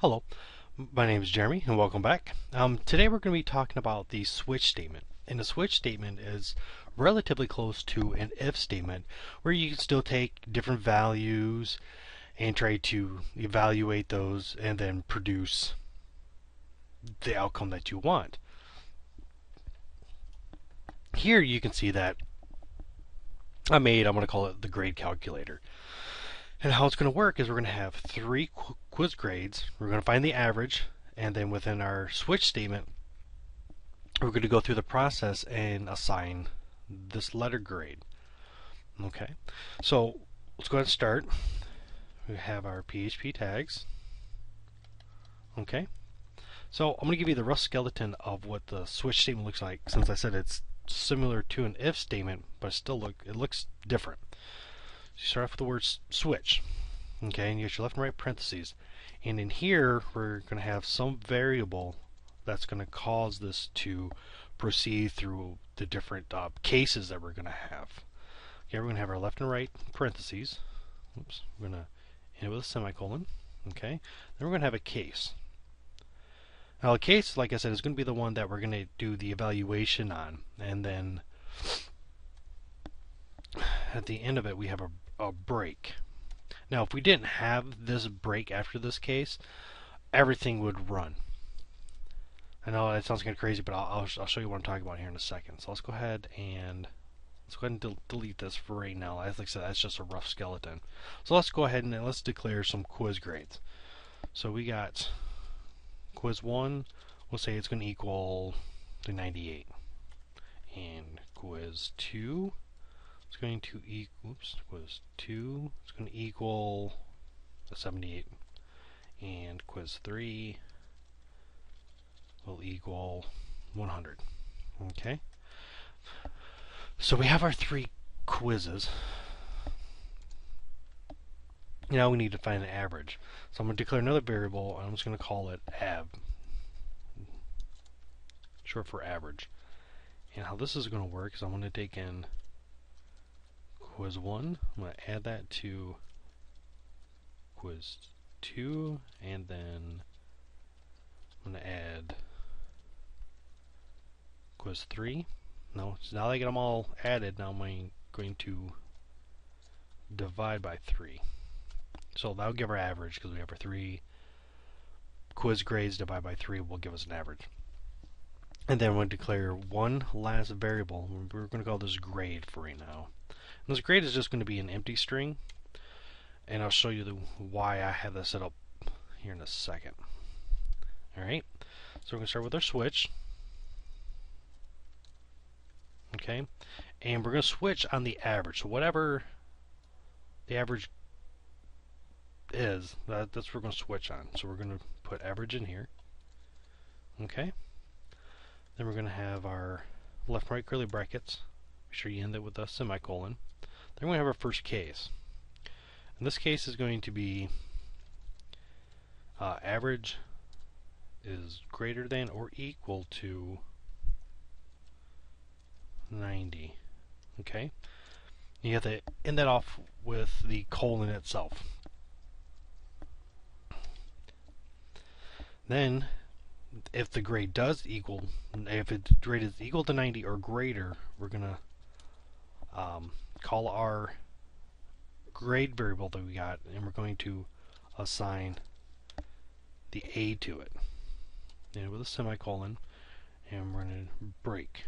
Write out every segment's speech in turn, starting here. Hello, my name is Jeremy and welcome back. Today we're going to be talking about the switch statement. And the switch statement is relatively close to an if statement where you can still take different values and try to evaluate those and then produce the outcome that you want. Here you can see that I'm going to call it the grade calculator. And how it's going to work is we're going to have three quiz grades. We're going to find the average, and then within our switch statement we're going to go through the process and assign this letter grade. Okay, so let's go ahead and start. We have our PHP tags. Okay, so I'm going to give you the rough skeleton of what the switch statement looks like, since I said it's similar to an if statement, but it looks different. So you start off with the word switch, okay, and you get your left and right parentheses, and in here we're going to have some variable that's going to cause this to proceed through the different cases that we're going to have. Okay, we're going to have our left and right parentheses. Oops, we're going to end it with a semicolon. Okay, then we're going to have a case. Now the case, like I said, is going to be the one that we're going to do the evaluation on, and then at the end of it we have a break. Now if we didn't have this break after this case, everything would run. I know that sounds kind of crazy, but I'll show you what I'm talking about here in a second. So let's go ahead and delete this for right now. As I said, that's just a rough skeleton. So let's go ahead and let's declare some quiz grades. So we got quiz 1, we'll say it's going to equal to 98, and quiz 2 it's going to equal, it's going to equal 78, and quiz 3 will equal 100. Okay, so we have our three quizzes. Now we need to find an average. So I'm going to declare another variable, and I'm just going to call it av, short for average. And how this is going to work is I'm going to take in quiz 1, I'm going to add that to quiz 2, and then I'm going to add quiz 3. Now, so now that I get them all added, now I'm going to divide by 3. So that'll give our average, because we have our three quiz grades divided by 3 will give us an average. And then we'll declare one last variable. We're going to call this grade for right now. And this grade is just going to be an empty string, and I'll show you why I have this set up here in a second. Alright, so we're going to start with our switch. Okay, and we're going to switch on the average. So whatever the average is, that's what we're going to switch on. So we're going to put average in here. Okay, then we're going to have our left and right curly brackets. Make sure you end it with a semicolon. Then we're going to have our first case, and this case is going to be average is greater than or equal to 90. Okay, you have to end that off with the colon itself. Then if the grade does equal, if its grade is equal to 90 or greater, we're gonna call our grade variable that we got, and we're going to assign the A to it, and with a semicolon, and we're gonna break.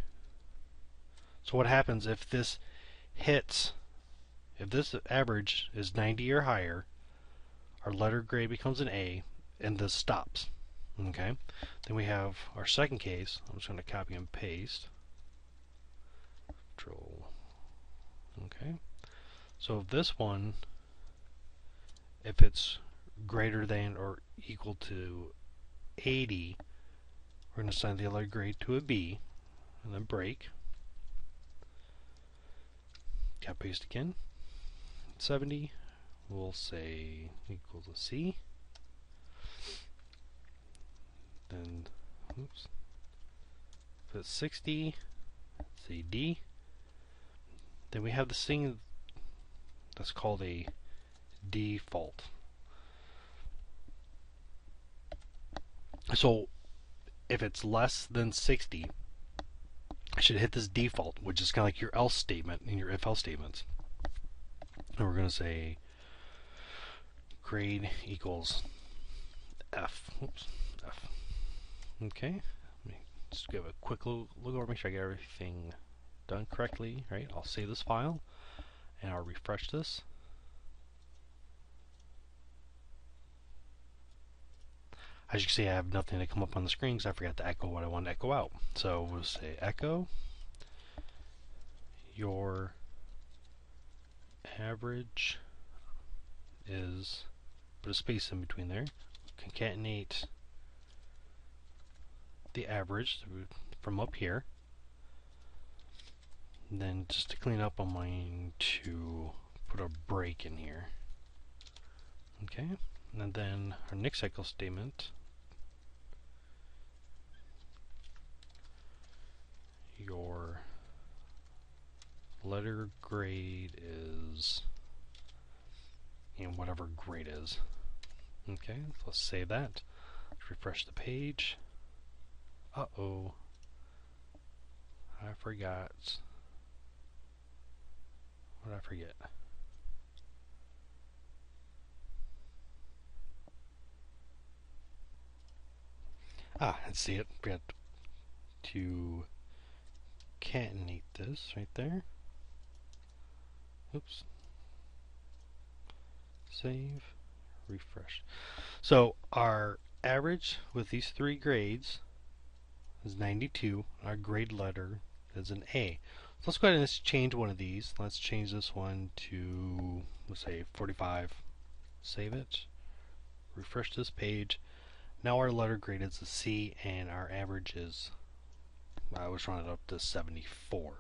So what happens if this hits, if this average is 90 or higher, our letter grade becomes an A, and this stops. Okay, then we have our second case. I'm just going to copy and paste. Control. Okay, so this one, if it's greater than or equal to 80, we're going to assign the letter grade to a B, and then break. Copy paste again. 70, we'll say equal to C. Then, oops, put 60, say D. Then we have this thing that's called a default. So if it's less than 60, I should hit this default, which is kind of like your else statement in your if else statements. And we're going to say grade equals F. Oops, F. Okay, let me just give a quick look over, make sure I get everything done correctly. Right, I'll save this file and I'll refresh this. As you can see, I have nothing to come up on the screen because I forgot to echo what I wanted to echo out. So we'll say echo your average is, put a space in between there, concatenate the average from up here. And then just to clean up, I'm going to put a break in here. Okay, and then our next cycle statement, your letter grade is, and whatever grade is. Okay, so let's save that. Let's refresh the page. Uh-oh, I forgot. What did I forget? Ah, let's see it. Forgot to concatenate this right there. Oops. Save, refresh. So our average with these three grades is 92. Our grade letter is an A. So let's go ahead and let's change one of these. Let's change this one to, let's say, 45. Save it. Refresh this page. Now our letter grade is a C, and our average is, I was running up to 74.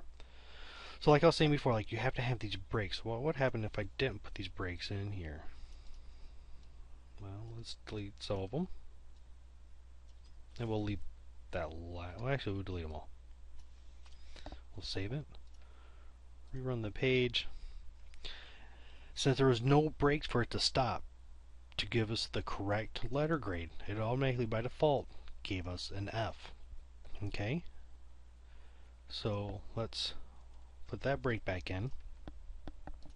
So like I was saying before, like you have to have these breaks. Well, what happened if I didn't put these breaks in here? Well, let's delete some of them, and we'll leave that. Well, actually, we'll delete them all. We'll save it, rerun the page. Since there was no breaks for it to stop to give us the correct letter grade, it automatically by default gave us an F. Okay, so let's put that break back in,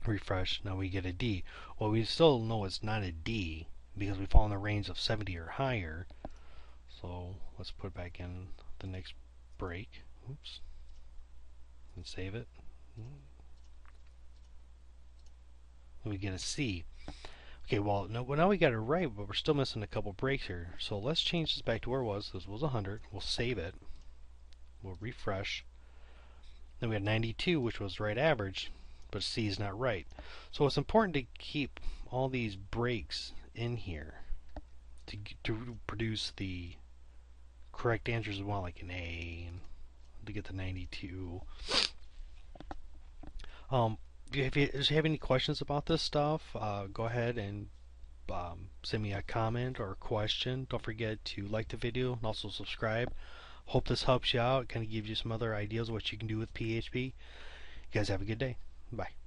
refresh, now we get a D. Well, we still know it's not a D because we fall in the range of 70 or higher, so let's put back in the next break. Oops. And save it. We get a C. Okay, well, now we got it right, but we're still missing a couple breaks here. So let's change this back to where it was. This was 100. We'll save it. We'll refresh. Then we had 92, which was right average, but C is not right. So it's important to keep all these breaks in here to produce the correct answers as well, like an A, and to get the 92. If you have any questions about this stuff, go ahead and send me a comment or a question. Don't forget to like the video and also subscribe. Hope this helps you out. Kind of gives you some other ideas of what you can do with PHP. You guys have a good day. Bye.